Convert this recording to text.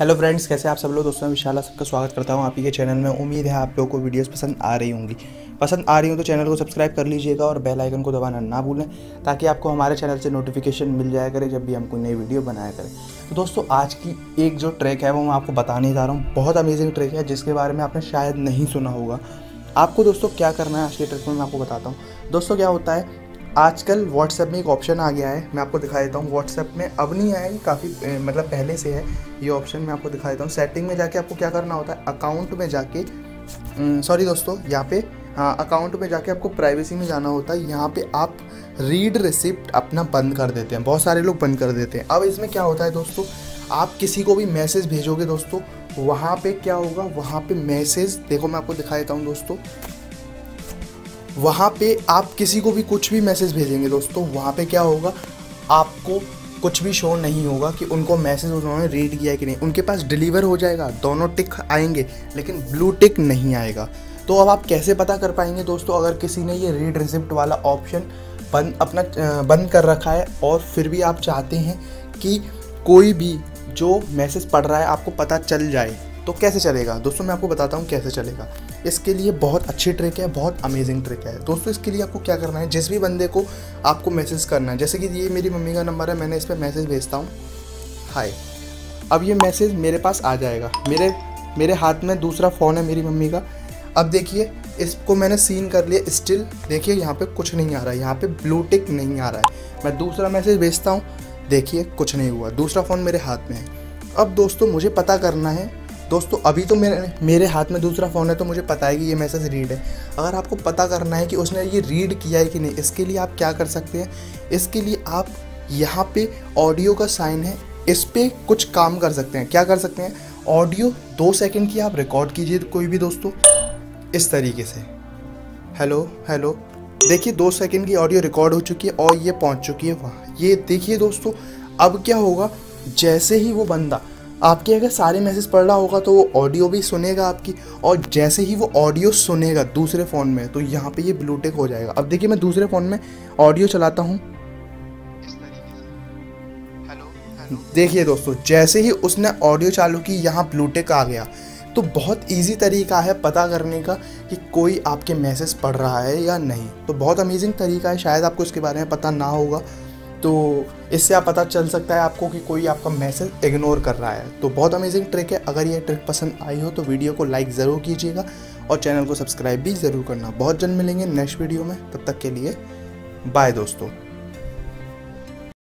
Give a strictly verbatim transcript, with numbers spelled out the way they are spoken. Hello friends, कैसे आप सब लोग। दोस्तों, मैं विशाल सबका स्वागत करता हूं आप ही के चैनल में। उम्मीद है आप लोगों को वीडियोस पसंद आ रही होंगी। पसंद आ रही हो तो चैनल को सब्सक्राइब कर लीजिएगा और बेल आइकन को दबाना ना भूलें, ताकि आपको हमारे चैनल से नोटिफिकेशन मिल जाया करे जब भी हम कोई नई वीडियो बनाया करें। तो दोस्तों, आज की एक जो ट्रैक है वो मैं आपको बताने जा रहा हूँ। बहुत अमेजिंग ट्रैक है जिसके बारे में आपने शायद नहीं सुना होगा। आपको दोस्तों क्या करना है आज के ट्रैक में, मैं आपको बताता हूँ। दोस्तों, क्या होता है आजकल व्हाट्सएप में एक ऑप्शन आ गया है, मैं आपको दिखा देता हूँ। व्हाट्सएप में अब नहीं आया, ये काफ़ी मतलब पहले से है ये ऑप्शन। मैं आपको दिखा देता हूँ। सेटिंग में जाके आपको क्या करना होता है, अकाउंट में जाके, सॉरी दोस्तों यहाँ पे, हाँ अकाउंट में जाके आपको प्राइवेसी में जाना होता है। यहाँ पे आप रीड रिसिप्ट अपना बंद कर देते हैं, बहुत सारे लोग बंद कर देते हैं। अब इसमें क्या होता है दोस्तों, आप किसी को भी मैसेज भेजोगे दोस्तों, वहाँ पर क्या होगा, वहाँ पर मैसेज देखो मैं आपको दिखा देता हूँ दोस्तों। वहाँ पे आप किसी को भी कुछ भी मैसेज भेजेंगे दोस्तों, वहाँ पे क्या होगा, आपको कुछ भी शो नहीं होगा कि उनको मैसेज उन्होंने रीड किया है कि नहीं। उनके पास डिलीवर हो जाएगा, दोनों टिक आएंगे, लेकिन ब्लू टिक नहीं आएगा। तो अब आप कैसे पता कर पाएंगे दोस्तों, अगर किसी ने ये रीड रिसिप्ट वाला ऑप्शन बंद अपना बंद कर रखा है और फिर भी आप चाहते हैं कि कोई भी जो मैसेज पढ़ रहा है आपको पता चल जाए, तो कैसे चलेगा दोस्तों, मैं आपको बताता हूँ कैसे चलेगा। इसके लिए बहुत अच्छी ट्रिक है, बहुत अमेजिंग ट्रिक है दोस्तों। इसके लिए आपको क्या करना है, जिस भी बंदे को आपको मैसेज करना है, जैसे कि ये मेरी मम्मी का नंबर है, मैंने इस पर मैसेज भेजता हूँ, हाय। अब ये मैसेज मेरे पास आ जाएगा, मेरे मेरे हाथ में दूसरा फ़ोन है मेरी मम्मी का। अब देखिए, इसको मैंने सीन कर लिया, स्टिल देखिए यहाँ पर कुछ नहीं आ रहा है, यहाँ पर ब्लू टिक नहीं आ रहा है। मैं दूसरा मैसेज भेजता हूँ, देखिए कुछ नहीं हुआ, दूसरा फ़ोन मेरे हाथ में है। अब दोस्तों मुझे पता करना है, दोस्तों अभी तो मेरे मेरे हाथ में दूसरा फ़ोन है तो मुझे पता है कि ये मैसेज रीड है। अगर आपको पता करना है कि उसने ये रीड किया है कि नहीं, इसके लिए आप क्या कर सकते हैं, इसके लिए आप यहाँ पे ऑडियो का साइन है, इस पर कुछ काम कर सकते हैं। क्या कर सकते हैं, ऑडियो दो सेकंड की आप रिकॉर्ड कीजिए कोई भी दोस्तों, इस तरीके से, हेलो हेलो। देखिए दो सेकेंड की ऑडियो रिकॉर्ड हो चुकी है और ये पहुँच चुकी है वहाँ। ये देखिए दोस्तों, अब क्या होगा, जैसे ही वो बंदा आपके अगर सारे मैसेज पढ़ रहा होगा तो वो ऑडियो भी सुनेगा आपकी, और जैसे ही वो ऑडियो सुनेगा दूसरे फ़ोन में, तो यहाँ पे ये ब्लू टिक हो जाएगा। अब देखिए मैं दूसरे फ़ोन में ऑडियो चलाता हूँ, देखिए दोस्तों जैसे ही उसने ऑडियो चालू की यहाँ ब्लू टिक आ गया। तो बहुत इजी तरीका है पता करने का कि कोई आपके मैसेज पढ़ रहा है या नहीं। तो बहुत अमेजिंग तरीका है, शायद आपको इसके बारे में पता ना होगा, तो इससे आप पता चल सकता है आपको कि कोई आपका मैसेज इग्नोर कर रहा है। तो बहुत अमेजिंग ट्रिक है। अगर ये ट्रिक पसंद आई हो तो वीडियो को लाइक ज़रूर कीजिएगा और चैनल को सब्सक्राइब भी ज़रूर करना। बहुत जल्द मिलेंगे नेक्स्ट वीडियो में, तब तक के लिए बाय दोस्तों।